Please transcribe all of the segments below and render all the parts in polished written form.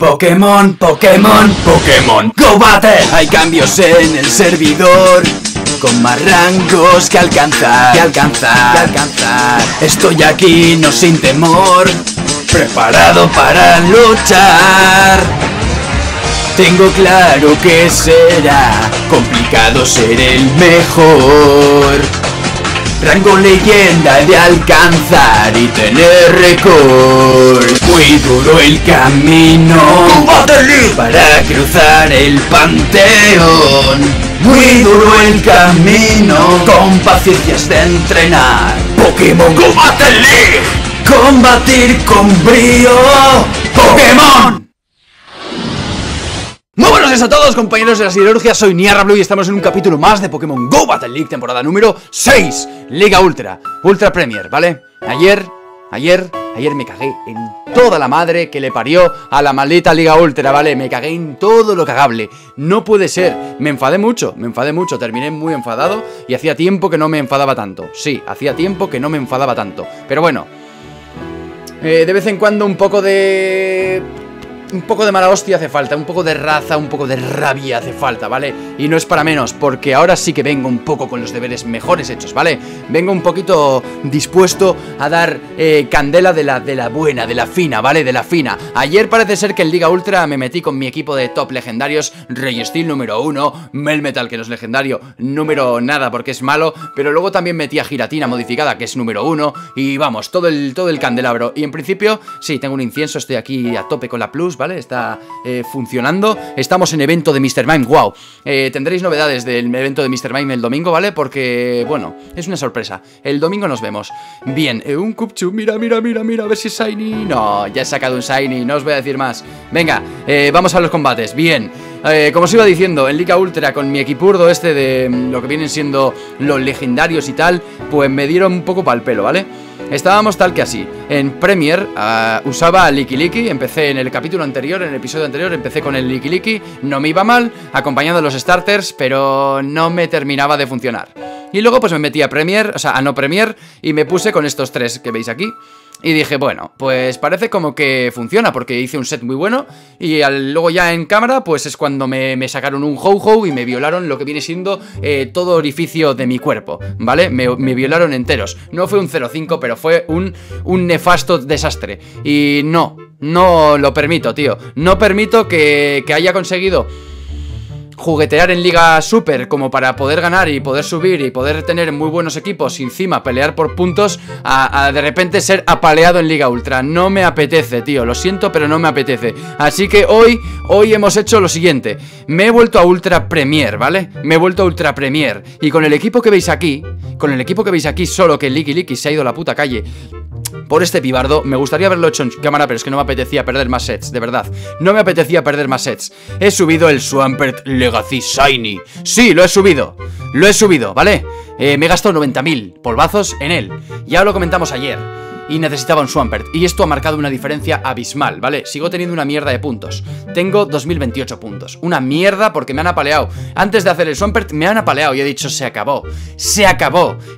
Pokémon Go Battle. Hay cambios en el servidor, con más rangos que alcanzar. Estoy aquí no sin temor, preparado para luchar. Tengo claro que será complicado ser el mejor. Rango leyenda de alcanzar y tener récord. Muy duro el camino para cruzar el panteón. Muy duro el camino, con paciencias de entrenar. Pokémon Go Battle League, combatir con brío. Pokémon. Muy buenos días a todos, compañeros de la siderurgia, soy NiarraBlue y estamos en un capítulo más de Pokémon Go Battle League, temporada número 6, Liga Ultra, Ultra Premier, ¿vale? Ayer me cagué en toda la madre que le parió a la maldita Liga Ultra, ¿vale? Me cagué en todo lo cagable, no puede ser, me enfadé mucho, terminé muy enfadado y hacía tiempo que no me enfadaba tanto, pero bueno, de vez en cuando un poco de mala hostia hace falta, un poco de raza, un poco de rabia hace falta, ¿vale? Y no es para menos, porque ahora sí que vengo un poco con los deberes mejores hechos, ¿vale? Vengo un poquito dispuesto a dar candela de la buena, de la fina, ¿vale? De la fina. Ayer parece ser que en Liga Ultra me metí con mi equipo de top legendarios, Rayestil número 1, Melmetal, que no es legendario, número nada porque es malo, pero luego también metí a Giratina modificada, que es número 1, y vamos, todo el candelabro. Y en principio, sí, tengo un incienso, estoy aquí a tope con la plus, ¿vale? Está funcionando. Estamos en evento de Mr. Mime, wow. Tendréis novedades del evento de Mr. Mime el domingo, ¿vale? Porque, bueno, es una sorpresa. El domingo nos vemos. Bien, un Cupchu, mira, a ver si es Shiny. No, ya he sacado un Shiny, no os voy a decir más. Venga, vamos a los combates, bien. Como os iba diciendo, en Liga Ultra con mi equipurdo este de lo que vienen siendo los legendarios y tal, pues me dieron un poco pa'l pelo, ¿vale? Estábamos tal que así. En Premier usaba a Lickilicky. Empecé en el capítulo anterior, en el episodio anterior, empecé con el Lickilicky. No me iba mal, acompañando a los starters, pero no me terminaba de funcionar. Y luego pues me metí a Premier, o sea, a no Premier, y me puse con estos tres que veis aquí. Y dije, bueno, pues parece como que funciona, porque hice un set muy bueno. Y luego ya en cámara, pues es cuando me sacaron un Ho-Oh y me violaron lo que viene siendo todo orificio de mi cuerpo, ¿vale? Me violaron enteros. No fue un 0-5, pero fue un nefasto desastre. Y no lo permito, tío. No permito que haya conseguido juguetear en Liga Super como para poder ganar y poder subir y poder tener muy buenos equipos y encima pelear por puntos a de repente ser apaleado en Liga Ultra. No me apetece, tío, lo siento, pero no me apetece. Así que hoy hemos hecho lo siguiente. Me he vuelto a Ultra Premier, ¿vale? Y con el equipo que veis aquí, solo que Lickilicky se ha ido a la puta calle por este pibardo. Me gustaría haberlo hecho en cámara, pero es que no me apetecía perder más sets, de verdad. He subido el Swampert Legacy Shiny. Sí, lo he subido, ¿vale? Me he gastado 90.000 polvazos en él. Ya lo comentamos ayer. Y necesitaba un Swampert. Y esto ha marcado una diferencia abismal, ¿vale? Sigo teniendo una mierda de puntos. Tengo 2028 puntos. Una mierda porque me han apaleado. Antes de hacer el Swampert me han apaleado y he dicho, se acabó.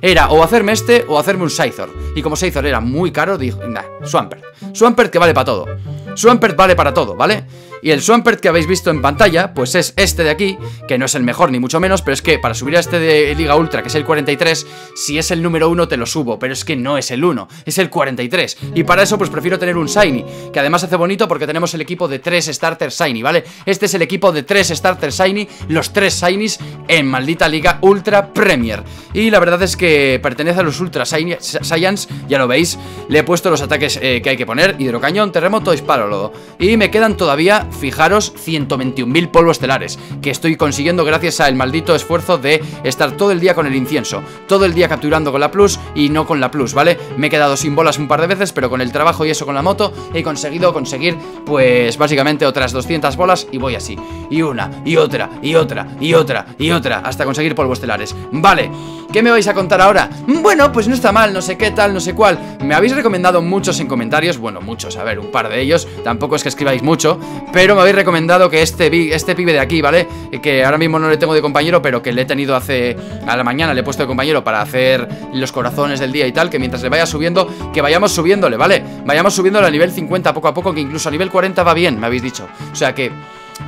Era o hacerme este o hacerme un Scyther. Y como Scyther era muy caro, dije, nah, Swampert. Swampert que vale para todo. ¿Vale? Y el Swampert que habéis visto en pantalla, pues es este de aquí, que no es el mejor ni mucho menos, pero es que para subir a este de Liga Ultra, que es el 43, si es el número 1 te lo subo, pero es que no es el 1, es el 43. Y para eso pues prefiero tener un Shiny, que además hace bonito porque tenemos el equipo de 3 Starter Shiny, ¿vale? Este es el equipo de 3 Starter Shiny, los 3 Shinies en maldita Liga Ultra Premier. Y la verdad es que pertenece a los Ultra Saiyans, ya lo veis, le he puesto los ataques que hay que poner, Hidrocañón, Terremoto, Hispalólodo. Y me quedan todavía, fijaros, 121.000 polvos estelares que estoy consiguiendo gracias al maldito esfuerzo de estar todo el día con el incienso, todo el día capturando con la plus y no con la plus, ¿vale? Me he quedado sin bolas un par de veces, pero con el trabajo y eso con la moto he conseguido conseguir pues básicamente otras 200 bolas y voy así, y una, y otra, y otra, y otra, y otra, hasta conseguir polvos estelares, ¿vale? ¿Qué me vais a contar ahora? Bueno, pues no está mal, no sé qué tal, no sé cuál. Me habéis recomendado muchos en comentarios, bueno, muchos, a ver, un par de ellos, tampoco es que escribáis mucho, pero pero me habéis recomendado que este pibe de aquí, ¿vale? Que ahora mismo no le tengo de compañero, pero que le he tenido hace... A la mañana le he puesto de compañero para hacer los corazones del día y tal, que mientras le vaya subiendo, que vayamos subiéndole, ¿vale? Vayamos subiéndole a nivel 50 poco a poco, que incluso a nivel 40 va bien, me habéis dicho. O sea que...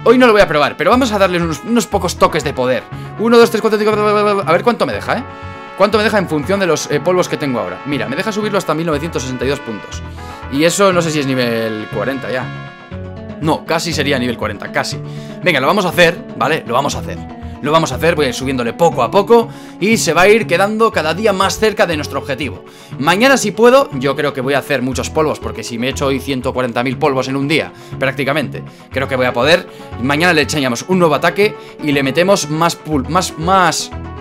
Hoy no lo voy a probar, pero vamos a darle unos pocos toques de poder. 1, 2, 3, 4, 5... A ver cuánto me deja, ¿eh? Cuánto me deja en función de los polvos que tengo ahora. Mira, me deja subirlo hasta 1962 puntos. Y eso no sé si es nivel 40 ya. No, casi sería nivel 40, casi. Venga, lo vamos a hacer, ¿vale? Lo vamos a hacer. Lo vamos a hacer, voy a ir subiéndole poco a poco y se va a ir quedando cada día más cerca de nuestro objetivo. Mañana si puedo, yo creo que voy a hacer muchos polvos, porque si me he hecho hoy 140.000 polvos en un día, prácticamente, creo que voy a poder. Mañana le echamos un nuevo ataque y le metemos un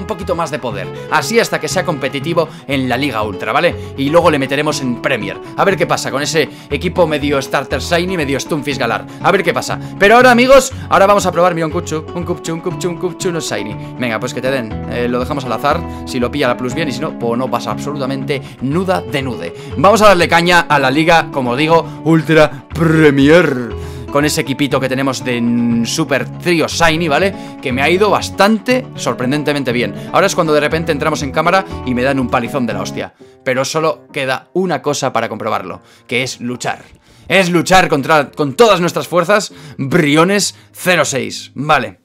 poquito más de poder, así hasta que sea competitivo en la Liga Ultra, ¿vale? Y luego le meteremos en Premier, a ver qué pasa con ese equipo medio Starter Shiny, medio Stunfish Galar, a ver qué pasa. Pero ahora, amigos, ahora vamos a probar, mira, un Cupchu, no es Shiny. Venga, pues que te den, lo dejamos al azar. Si lo pilla la plus bien, y si no, pues no pasa absolutamente nuda de nude. Vamos a darle caña a la Liga, como digo, Ultra Premier, con ese equipito que tenemos de Super Trio Shiny, ¿vale? Que me ha ido bastante, sorprendentemente bien. Ahora es cuando de repente entramos en cámara y me dan un palizón de la hostia. Pero solo queda una cosa para comprobarlo, que es luchar. Es luchar con todas nuestras fuerzas, Briones 06, ¿vale?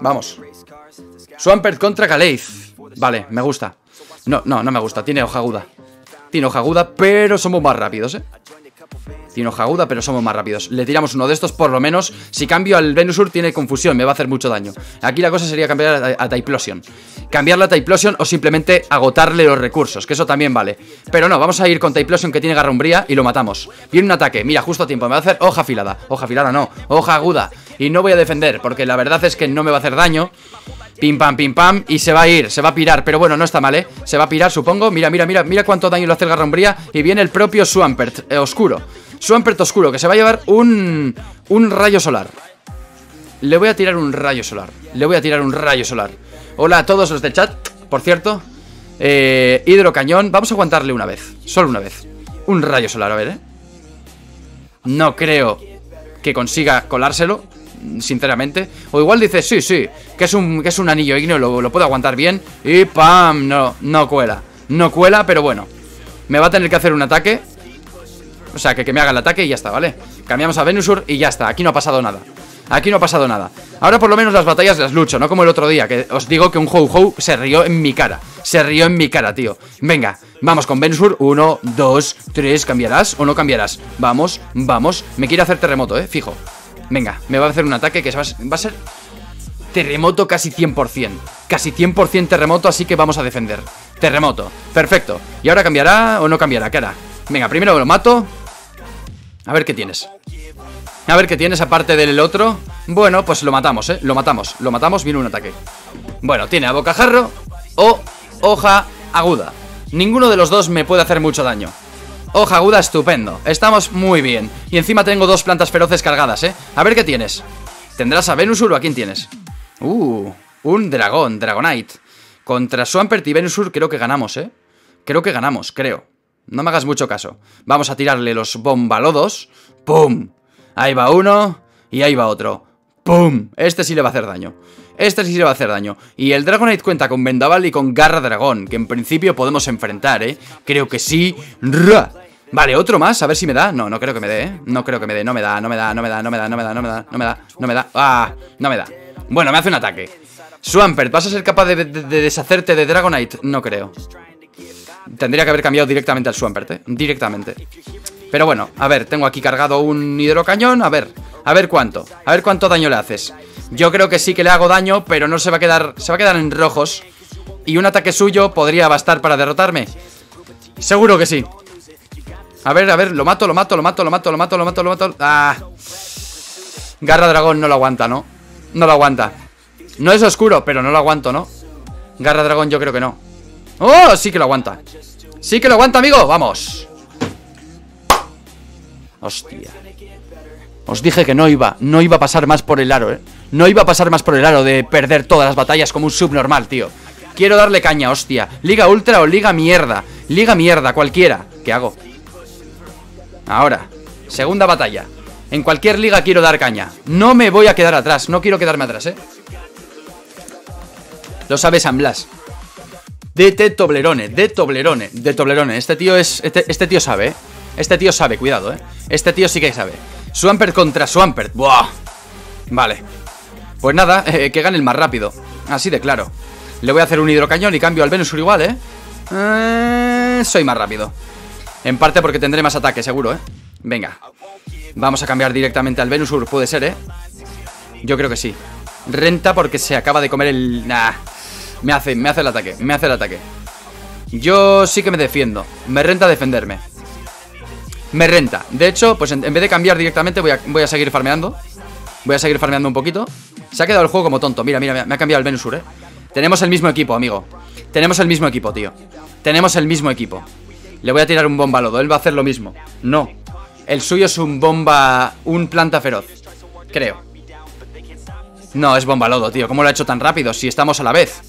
Vamos. Swampert contra Galeith. Vale, me gusta. No me gusta, tiene hoja aguda. Tiene hoja aguda, pero somos más rápidos, ¿eh? Tiene hoja aguda, pero somos más rápidos. Le tiramos uno de estos, por lo menos. Si cambio al Venusaur, tiene confusión, me va a hacer mucho daño. Aquí la cosa sería cambiar a Typhlosion. Cambiarla a Typhlosion o simplemente agotarle los recursos, que eso también vale. Pero no, vamos a ir con Typhlosion, que tiene Garra Umbría, y lo matamos. Viene un ataque, mira, justo a tiempo, me va a hacer hoja afilada. Hoja afilada no, hoja aguda. Y no voy a defender, porque la verdad es que no me va a hacer daño. Pim pam, y se va a ir, se va a pirar. Pero bueno, no está mal, ¿eh? Se va a pirar, supongo. Mira cuánto daño le hace el Garra Umbría. Y viene el propio Swampert, oscuro. Swampert oscuro, que se va a llevar un rayo solar. Le voy a tirar un rayo solar. Hola a todos los del chat, por cierto. Hidrocañón, vamos a aguantarle una vez. Solo una vez. Un rayo solar, a ver, ¿eh? No creo que consiga colárselo, sinceramente. O igual dice, sí, que es un anillo igneo, lo puedo aguantar bien. Y ¡pam! No cuela. No cuela, pero bueno, me va a tener que hacer un ataque. O sea, que me haga el ataque y ya está, ¿vale? Cambiamos a Venusaur y ya está, aquí no ha pasado nada. Aquí no ha pasado nada. Ahora por lo menos las batallas las lucho, no como el otro día, que os digo que un Ho-Oh se rió en mi cara. Se rió en mi cara, tío. Venga, vamos con Venusaur. 1, 2, 3, ¿cambiarás o no cambiarás? Vamos. Me quiere hacer terremoto, fijo. Venga, me va a hacer un ataque que va a ser terremoto casi 100%. Casi 100% terremoto, así que vamos a defender. Terremoto, perfecto. ¿Y ahora cambiará o no cambiará? ¿Qué hará? Venga, primero lo mato. A ver qué tienes. A ver qué tienes aparte del otro. Bueno, pues lo matamos, Lo matamos, viene un ataque. Bueno, tiene a bocajarro o hoja aguda. Ninguno de los dos me puede hacer mucho daño. Hoja aguda, estupendo. Estamos muy bien. Y encima tengo dos plantas feroces cargadas, A ver qué tienes. ¿Tendrás a Venusaur o a quién tienes? Un dragón, Dragonite. Contra Swampert y Venusaur creo que ganamos, Creo que ganamos. No me hagas mucho caso. Vamos a tirarle los bombalodos. ¡Pum! Ahí va uno y ahí va otro. ¡Pum! Este sí le va a hacer daño. Y el Dragonite cuenta con Vendaval y con Garra Dragón, que en principio podemos enfrentar, Creo que sí. ¡Ra! Vale, otro más, a ver si me da. No creo que me dé, No me da. ¡Ah! No me da. Bueno, me hace un ataque. Swampert, ¿vas a ser capaz de deshacerte de Dragonite? No creo. Tendría que haber cambiado directamente al Swampert, Directamente. Pero bueno, a ver, tengo aquí cargado un hidrocañón. A ver cuánto daño le haces. Yo creo que sí que le hago daño, pero no se va a quedar. Se va a quedar en rojos. Y un ataque suyo podría bastar para derrotarme. Seguro que sí. A ver, lo mato. Ah. Garra Dragón no lo aguanta, ¿no? No lo aguanta. No es oscuro, pero no lo aguanto, ¿no? Garra Dragón yo creo que no. ¡Oh! Sí que lo aguanta. Sí que lo aguanta, amigo. Vamos. Hostia. Os dije que no iba a pasar más por el aro, No iba a pasar más por el aro de perder todas las batallas como un subnormal, tío. Quiero darle caña, hostia. Liga Ultra o Liga Mierda. Liga Mierda, cualquiera. ¿Qué hago? Ahora, segunda batalla. En cualquier liga quiero dar caña. No me voy a quedar atrás, no quiero quedarme atrás, ¿eh? Lo sabe San Blas. De Toblerone. Este tío sabe, ¿eh? Este tío sabe, cuidado, ¿eh? Este tío sí que sabe. Swampert contra Swampert. ¡Buah! Vale. Pues nada, que gane el más rápido. Así de claro. Le voy a hacer un hidrocañón y cambio al Venusaur igual, ¿eh? Soy más rápido. En parte porque tendré más ataque, seguro, ¿eh? Venga. Vamos a cambiar directamente al Venusaur, puede ser, ¿eh? Yo creo que sí. Renta porque se acaba de comer el... Nah. Me hace el ataque, Yo sí que me defiendo. Me renta defenderme. Me renta. De hecho, pues en vez de cambiar directamente voy a seguir farmeando. Voy a seguir farmeando un poquito. Se ha quedado el juego como tonto. Mira, mira, me ha cambiado el Venusaur, ¿eh? Tenemos el mismo equipo, amigo. Tenemos el mismo equipo, tío. Tenemos el mismo equipo. Le voy a tirar un Bombalodo. Él va a hacer lo mismo. No. El suyo es un bomba... Un planta feroz. Creo. No, es Bombalodo, tío. ¿Cómo lo ha hecho tan rápido? Si estamos a la vez.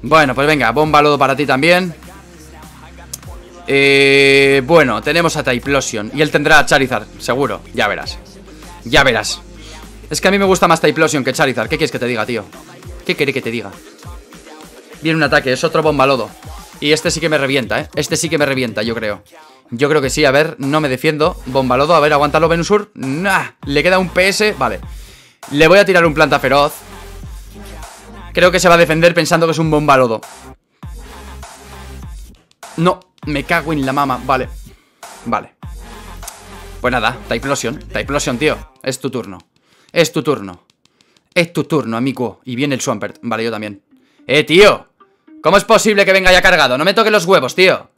Bueno, pues venga. Bombalodo para ti también. Bueno, tenemos a Typhlosion. Y él tendrá a Charizard, seguro. Ya verás. Ya verás. Es que a mí me gusta más Typhlosion que Charizard. ¿Qué quieres que te diga, tío? ¿Qué querés que te diga? Viene un ataque, es otro Bombalodo. Y este sí que me revienta, ¿eh? Este sí que me revienta, yo creo. Yo creo que sí, a ver, no me defiendo. Bombalodo, a ver, aguántalo, Venusaur. Nah, le queda un PS, vale. Le voy a tirar un planta feroz. Creo que se va a defender pensando que es un Bombalodo. No, me cago en la mama, vale. Vale. Pues nada, Typhlosion. Typhlosion, tío, es tu turno. Es tu turno. Es tu turno, amigo. Y viene el Swampert. Vale, yo también. Tío. ¿Cómo es posible que venga ya cargado? No me toques los huevos, tío.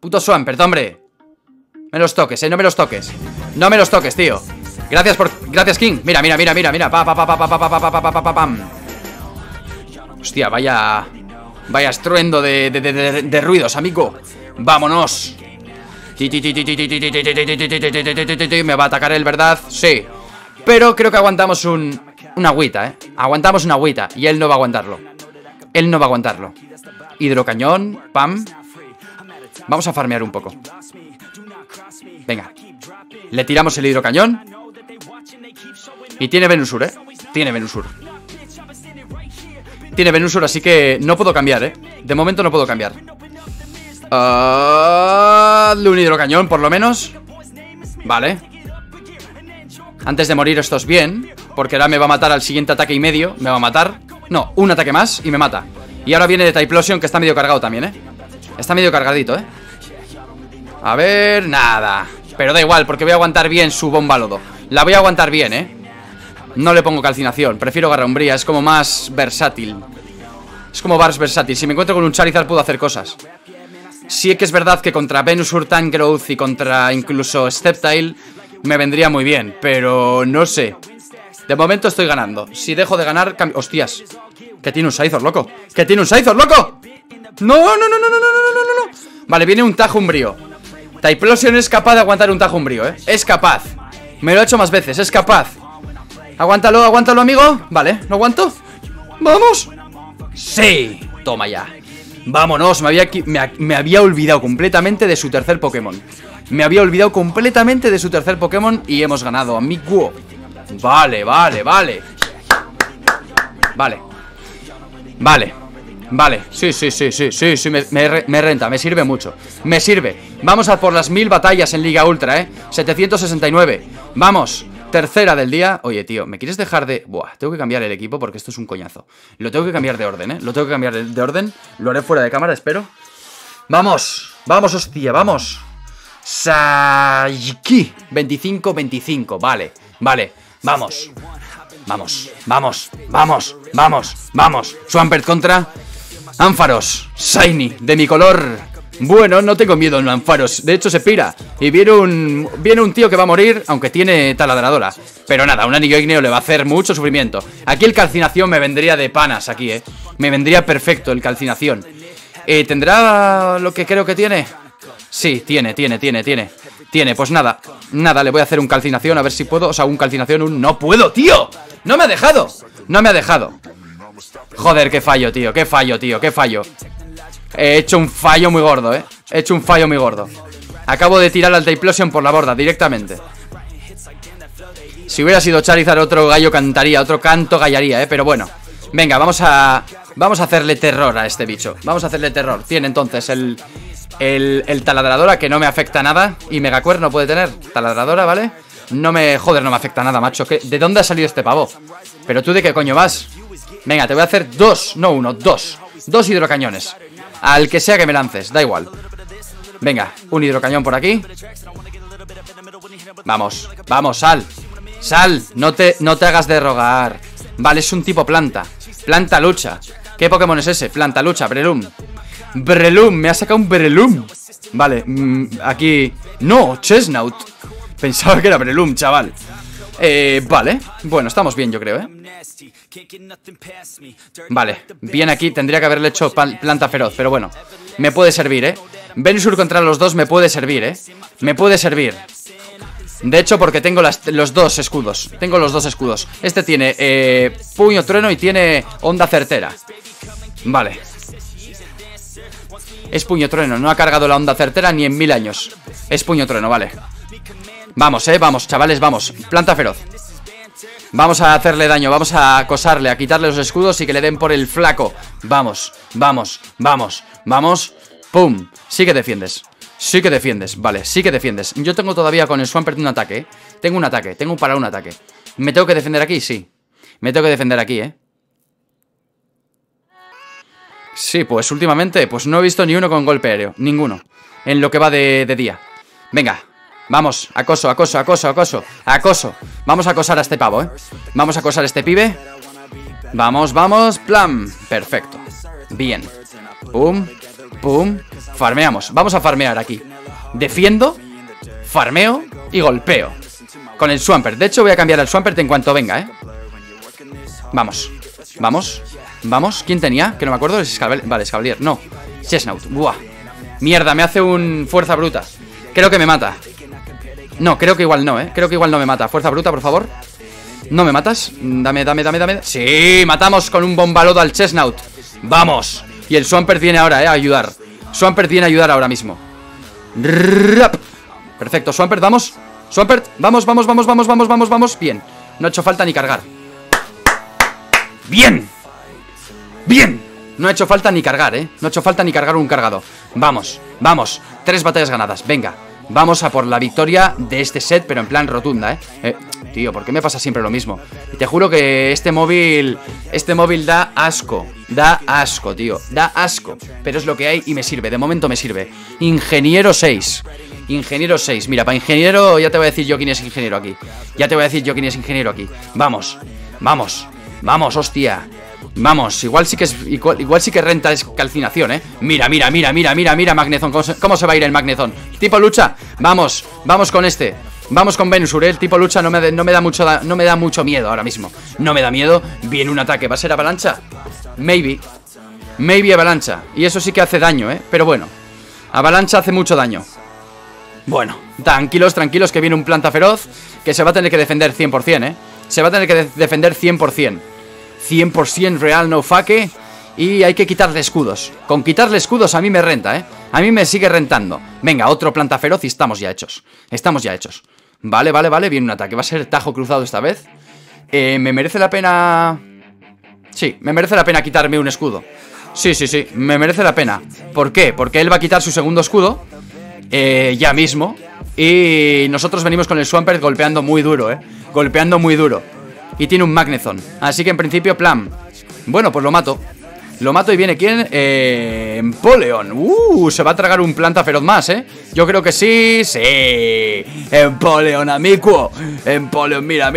Puto Swampert, hombre. Me los toques, no me los toques. No me los toques, tío. Gracias por... Gracias, King. Mira, mira, mira, mira, mira. Pa, pa, pa, pa, pa, pa, pa, pa, pa, pa, pam. Hostia, vaya... Vaya estruendo de ruidos, amigo. Vámonos. Me va a atacar él, ¿verdad? Sí. Pero creo que aguantamos una agüita, ¿eh? Aguantamos una agüita. Y él no va a aguantarlo. Él no va a aguantarlo. Hidrocañón. Pam. Vamos a farmear un poco. Venga. Le tiramos el hidrocañón. Y tiene Venusaur, ¿eh? Tiene Venusaur. Tiene Venusaur, así que no puedo cambiar, ¿eh? De momento no puedo cambiar. Hazle un hidrocañón, por lo menos. Vale. Antes de morir esto es bien. Porque ahora me va a matar al siguiente ataque y medio. Me va a matar. No, un ataque más y me mata. Y ahora viene de Typhlosion, que está medio cargado también, ¿eh? Está medio cargadito, ¿eh? A ver, nada. Pero da igual, porque voy a aguantar bien su Bombalodo. La voy a aguantar bien, ¿eh? No le pongo calcinación, prefiero Garra Umbría. Es como más versátil. Es como Bars versátil, si me encuentro con un Charizard puedo hacer cosas. Sí que es verdad que contra Venusaur, Tangrowth y contra incluso Sceptile me vendría muy bien, pero no sé. De momento estoy ganando. Si dejo de ganar, cambio... ¡Hostias! Que tiene un Scyther, loco. ¡Que tiene un Scyther, loco! ¡No, no, no, no, no, no, no, no, no! Vale, viene un Tajo Umbrío. Typhlosion es capaz de aguantar un Tajo Umbrío, ¿eh? Es capaz. Me lo he hecho más veces, es capaz. Aguántalo, aguántalo, amigo. Vale, ¿lo aguanto? ¡Vamos! ¡Sí! Toma ya. Vámonos, me había olvidado completamente de su tercer Pokémon. Me había olvidado completamente de su tercer Pokémon y hemos ganado, amigo. Vale, vale, vale. Vale. Vale. Vale. Sí, sí, sí, sí, sí, sí. Me renta, me sirve mucho. Me sirve. Vamos a por las 1000 batallas en Liga Ultra, 769. Vamos. Tercera del día. Oye, tío, ¿me quieres dejar de...? Buah, tengo que cambiar el equipo porque esto es un coñazo. Lo tengo que cambiar de orden, Lo tengo que cambiar de orden. Lo haré fuera de cámara, espero. Vamos. Vamos, hostia, vamos. Saiki. 25-25. Vale, vale. Vamos, vamos, vamos, vamos, vamos, vamos. Swampert contra Ampharos, shiny, de mi color. Bueno, no tengo miedo en Ampharos. De hecho se pira, y viene un tío que va a morir, aunque tiene taladradora. Pero nada, un anillo igneo le va a hacer mucho sufrimiento. Aquí el calcinación me vendría de panas aquí, me vendría perfecto el calcinación. ¿Tendrá lo que creo que tiene? Sí, tiene. Tiene, pues nada, nada, le voy a hacer un calcinación, a ver si puedo, o sea, un calcinación, un... ¡No puedo, tío! ¡No me ha dejado! ¡No me ha dejado! Joder, qué fallo, tío, qué fallo, tío, qué fallo. He hecho un fallo muy gordo, He hecho un fallo muy gordo. Acabo de tirar al Typhlosion por la borda directamente. Si hubiera sido Charizard, otro gallo cantaría, otro canto gallaría, pero bueno. Venga, vamos a hacerle terror a este bicho. Vamos a hacerle terror. Tiene entonces el taladradora, que no me afecta nada. Y megacuerno puede tener taladradora, ¿vale? No me... Joder, no me afecta nada, macho. ¿De dónde ha salido este pavo? Pero tú, ¿de qué coño vas? Venga, te voy a hacer dos, no uno, dos. Dos hidrocañones. Al que sea que me lances, da igual. Venga, un hidrocañón por aquí. Vamos, vamos, sal. Sal, no te hagas de rogar. Vale, es un tipo planta. Planta lucha. ¿Qué Pokémon es ese? Planta lucha, Breloom. Breloom, me ha sacado un Breloom. Vale, aquí... No, Chesnaut. Pensaba que era Breloom, chaval. Vale, bueno, estamos bien, yo creo, Vale, bien aquí, tendría que haberle hecho planta feroz, pero bueno, me puede servir, Venusaur contra los dos me puede servir, me puede servir. De hecho, porque tengo los dos escudos. Tengo los dos escudos. Este tiene puño trueno y tiene onda certera. Vale. Es puño trueno, no ha cargado la onda certera ni en 1000 años. Es puño trueno, vale. Vamos, vamos, chavales, vamos. Planta feroz. Vamos a hacerle daño, vamos a acosarle, a quitarle los escudos y que le den por el flaco. Vamos, vamos, vamos, vamos. Pum, sí que defiendes. Sí que defiendes, vale, sí que defiendes. Yo tengo todavía con el Swampert un ataque, Tengo un ataque, tengo para un ataque. ¿Me tengo que defender aquí? Sí. Me tengo que defender aquí, Sí, pues últimamente, pues no he visto ni uno con golpe aéreo. Ninguno. En lo que va de día. Venga. Vamos, acoso, acoso, acoso, acoso. Acoso. Vamos a acosar a este pavo, Vamos a acosar a este pibe. Vamos, vamos, plan. Perfecto. Bien. Pum, pum. Farmeamos. Vamos a farmear aquí. Defiendo, farmeo y golpeo. Con el Swampert. De hecho, voy a cambiar al Swampert en cuanto venga, Vamos. Vamos. Vamos. ¿Quién tenía? Que no me acuerdo. Vale, Escavalier. No. Chesnaut. Buah. Mierda, me hace un fuerza bruta. Creo que me mata. No, creo que igual no, Creo que igual no me mata. Fuerza bruta, por favor. ¿No me matas? Dame. Sí, matamos con un bombalodo al Chesnaut. Vamos. Y el Swampert viene ahora, a ayudar. Swampert viene a ayudar ahora mismo. ¡Rap! Perfecto, Swampert, vamos. Swampert, vamos, vamos, vamos, vamos, vamos, vamos, vamos. Bien, no ha hecho falta ni cargar. ¡Bien! ¡Bien! No ha hecho falta ni cargar, No ha hecho falta ni cargar un cargado. Vamos, vamos. 3 batallas ganadas, venga. Vamos a por la victoria de este set, pero en plan rotunda, Tío, ¿por qué me pasa siempre lo mismo? Y te juro que este móvil da asco. Da asco, tío. Da asco. Pero es lo que hay y me sirve. De momento me sirve. Ingeniero 6. Ingeniero 6. Mira, para ingeniero ya te voy a decir yo quién es ingeniero aquí. Vamos. Vamos. Vamos, hostia. Vamos, igual sí que renta es calcinación, Mira, mira, Magnezone. ¿Cómo se va a ir el Magnezone? Tipo lucha. Vamos, vamos con este. Vamos con Venusaur, El tipo lucha no me da mucho miedo ahora mismo. No me da miedo. Viene un ataque. ¿Va a ser avalancha? Maybe. Maybe avalancha. Y eso sí que hace daño, Pero bueno. Avalancha hace mucho daño. Bueno, tranquilos, tranquilos, que viene un planta feroz que se va a tener que defender 100%, Se va a tener que defender 100%. 100% real, no fake. Y hay que quitarle escudos. Con quitarle escudos a mí me renta, A mí me sigue rentando. Venga, otro planta feroz y estamos ya hechos. Estamos ya hechos. Vale, vale, vale. Viene un ataque. Va a ser tajo cruzado esta vez. ¿Me merece la pena...? Sí, me merece la pena quitarme un escudo. Sí, me merece la pena. ¿Por qué? Porque él va a quitar su segundo escudo ya mismo. Y nosotros venimos con el Swampert golpeando muy duro, Golpeando muy duro. Y tiene un Magnezone. Así que en principio, plan. Bueno, pues lo mato. Lo mato y viene ¿quién? Empoleon. Se va a tragar un planta feroz más, Yo creo que sí. Sí. Empoleon, amigo. Empoleon, mira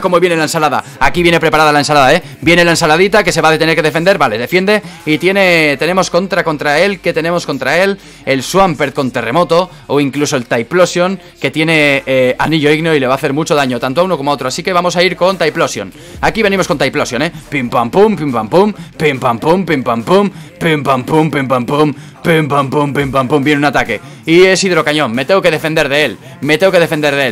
cómo viene la ensalada. Aquí viene preparada la ensalada, Viene la ensaladita que se va a tener que defender. Vale, defiende. Y tenemos contra él. ¿Qué tenemos contra él? El Swampert con terremoto. O incluso el Typhlosion, que tiene anillo igneo y le va a hacer mucho daño, tanto a uno como a otro. Así que vamos a ir con Typhlosion. Aquí venimos con Typhlosion, Pim pam pum, pim pam pum, pim pam pum, pim pam pum, pim pam pum, pim pam pum, pim pam pum, pim pam pum. Viene un ataque. Y es hidrocañón. Me tengo que defender de él.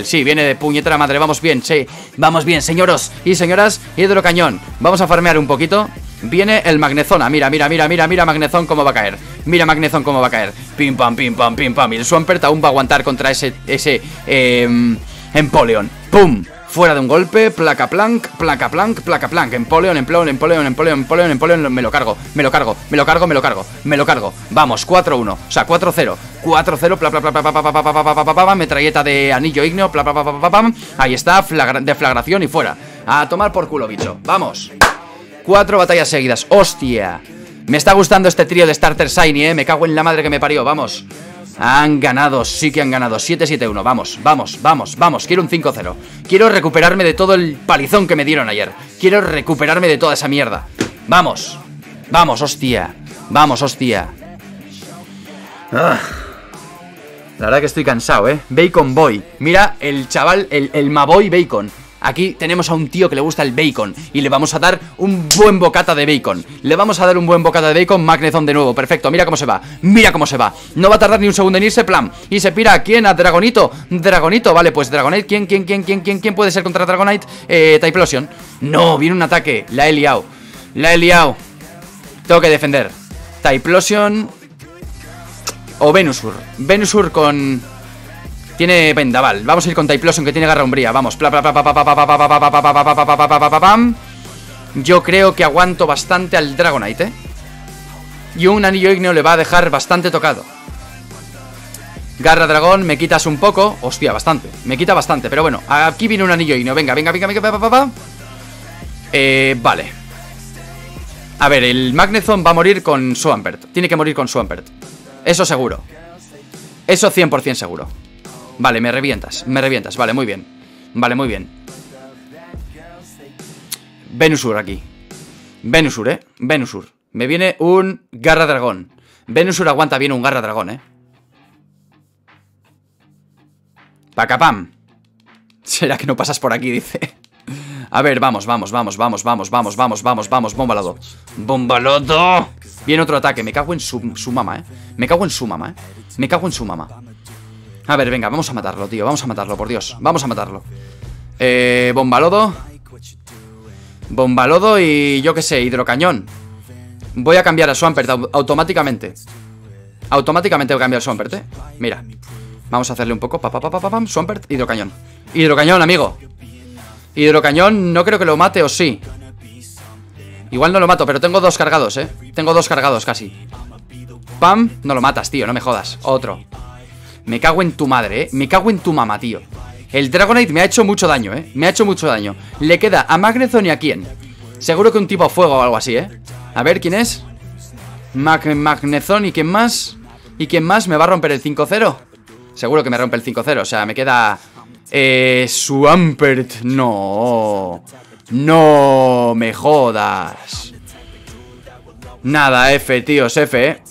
Sí, viene de puñetera madre. Vamos bien, sí. Vamos bien, señoros y señoras. Hidrocañón. Vamos a farmear un poquito. Viene el Magnezone. Mira, mira, mira, mira, mira Magnezone cómo va a caer. Mira Magnezone cómo va a caer. Pim, pam, pim, pam, pim, pam. Y el Swampert aún va a aguantar contra ese Empoleon. ¡Pum! Fuera de un golpe, placa plank, placa plank, placa plank. Empoleon, Empoleon, Empoleon, Empoleon, Empoleon, Empoleon. Me lo cargo, me lo cargo, me lo cargo, me lo cargo, me lo cargo. Vamos, 4-1, o sea, 4-0. 4-0, pla, pla, pla, pla, pla, pla, pla, pla, pla, pla, metralleta de anillo igneo, pla, pla, pla, pla, pla. Ahí está, deflagración y fuera. A tomar por culo, bicho. Vamos. 4 batallas seguidas, hostia. Me está gustando este trío de starter shiny, me cago en la madre que me parió, vamos. Han ganado, sí que han ganado. 7-7-1, vamos, vamos, vamos, vamos. Quiero un 5-0, quiero recuperarme de todo el palizón que me dieron ayer. Quiero recuperarme de toda esa mierda. Vamos, vamos, hostia. Vamos, hostia. La verdad que estoy cansado, Bacon Boy, mira el chaval, el Maboy Bacon. Aquí tenemos a un tío que le gusta el bacon y le vamos a dar un buen bocata de bacon. Le vamos a dar un buen bocata de bacon. Magnezone de nuevo, perfecto, mira cómo se va. Mira cómo se va, no va a tardar ni un segundo en irse, plan. Y se pira, ¿a quién? A Dragonito. Dragonito, vale, pues Dragonite, ¿quién puede ser contra Dragonite? Typhlosion. No, viene un ataque, la he liado. La he liado. Tengo que defender. Typhlosion o Venusaur. Venusaur con... tiene Vendaval. Vamos a ir con Typhlosion que tiene Garra Umbría. Vamos. Yo creo que aguanto bastante al Dragonite, y un anillo igneo le va a dejar bastante tocado. Garra Dragón, me quitas un poco. Hostia, bastante. Me quita bastante, pero bueno. Aquí viene un anillo igneo. Venga, venga, venga, venga, venga. Vale. A ver, el Magnezone va a morir con Swampert. Tiene que morir con Swampert. Eso seguro. Eso 100% seguro. Vale, me revientas, me revientas. Vale, muy bien. Vale, muy bien. Venusaur aquí. Venusaur, Venusaur. Me viene un Garra Dragón. Venusaur aguanta bien un Garra Dragón, Pacapam. ¿Será que no pasas por aquí? Dice. A ver, vamos, vamos, vamos, vamos, vamos, vamos, vamos, vamos, vamos. Bombalodo. Bombalodo. Viene otro ataque. Me cago en su mamá, Me cago en su mamá, Me cago en su mamá. A ver, venga, vamos a matarlo, tío. Vamos a matarlo, por Dios. Vamos a matarlo. Bombalodo. Bombalodo y yo qué sé, Hidrocañón. Voy a cambiar a Swampert automáticamente. Automáticamente voy a cambiar a Swampert, Mira. Vamos a hacerle un poco. Pa, pa, pa, pa, pam. Swampert, Hidrocañón. Hidrocañón, amigo. Hidrocañón, no creo que lo mate, o sí. Igual no lo mato, pero tengo dos cargados, Tengo dos cargados casi. Pam. No lo matas, tío, no me jodas. Otro. Me cago en tu madre, Me cago en tu mamá, tío. El Dragonite me ha hecho mucho daño, Me ha hecho mucho daño. Le queda a Magnezone y a quién. Seguro que un tipo a fuego o algo así, A ver, ¿quién es? Magnezone y quién más. ¿Y quién más? ¿Me va a romper el 5-0? Seguro que me rompe el 5-0. O sea, me queda... Swampert. No. No me jodas. Nada, F, tíos, F,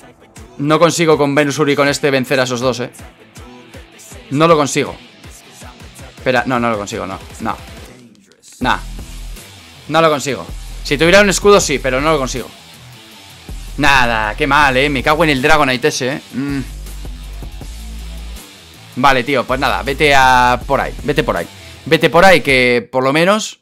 No consigo con Venusaur y con este vencer a esos dos, No lo consigo. Espera, no, no lo consigo, no. No. Nah. No lo consigo. Si tuviera un escudo, sí, pero no lo consigo. Nada, qué mal, Me cago en el Dragonite ese, Vale, tío, pues nada, vete a por ahí. Vete por ahí. Vete por ahí, que por lo menos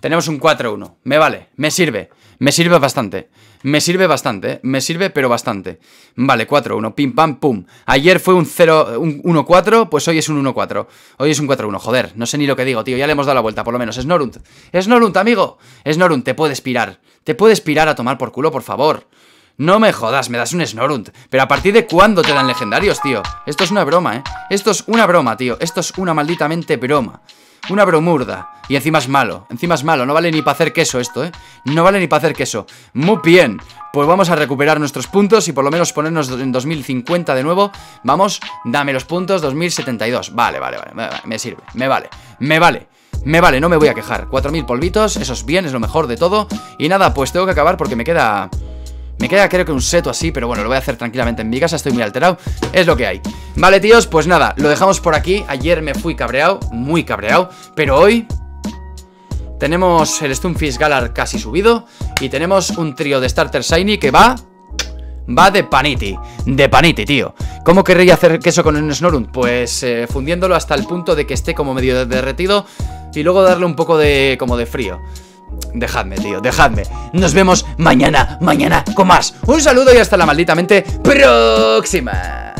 tenemos un 4-1. Me vale, me sirve. Me sirve bastante. Me sirve bastante, Me sirve pero bastante. Vale, 4-1, pim pam pum. Ayer fue un 1-4, pues hoy es un 1-4. Hoy es un 4-1, joder, no sé ni lo que digo, tío. Ya le hemos dado la vuelta, por lo menos. Snorunt. Snorunt, amigo. Snorunt, te puedes pirar. Te puedes pirar a tomar por culo, por favor. No me jodas, me das un Snorunt. Pero ¿a partir de cuándo te dan legendarios, tío? Esto es una broma, Esto es una broma, tío. Esto es una malditamente broma. Una bromurda. Y encima es malo. Encima es malo. No vale ni para hacer queso esto, No vale ni para hacer queso. Muy bien. Pues vamos a recuperar nuestros puntos y por lo menos ponernos en 2050 de nuevo. Vamos, dame los puntos. 2072. Vale, vale, vale. Me sirve. Me vale. Me vale. Me vale. No me voy a quejar. 4000 polvitos. Eso es bien. Es lo mejor de todo. Y nada, pues tengo que acabar porque me queda... me queda creo que un seto así, pero bueno, lo voy a hacer tranquilamente en mi casa, estoy muy alterado, es lo que hay. Vale, tíos, pues nada, lo dejamos por aquí. Ayer me fui cabreado, muy cabreado, pero hoy tenemos el Stunfish Galar casi subido y tenemos un trío de Starter Shiny que va... va de paniti, tío. ¿Cómo querría hacer queso con un Snorunt? Pues fundiéndolo hasta el punto de que esté como medio derretido y luego darle un poco de como de frío. Dejadme, tío, dejadme. Nos vemos mañana con más. Un saludo y hasta la maldita mente próxima.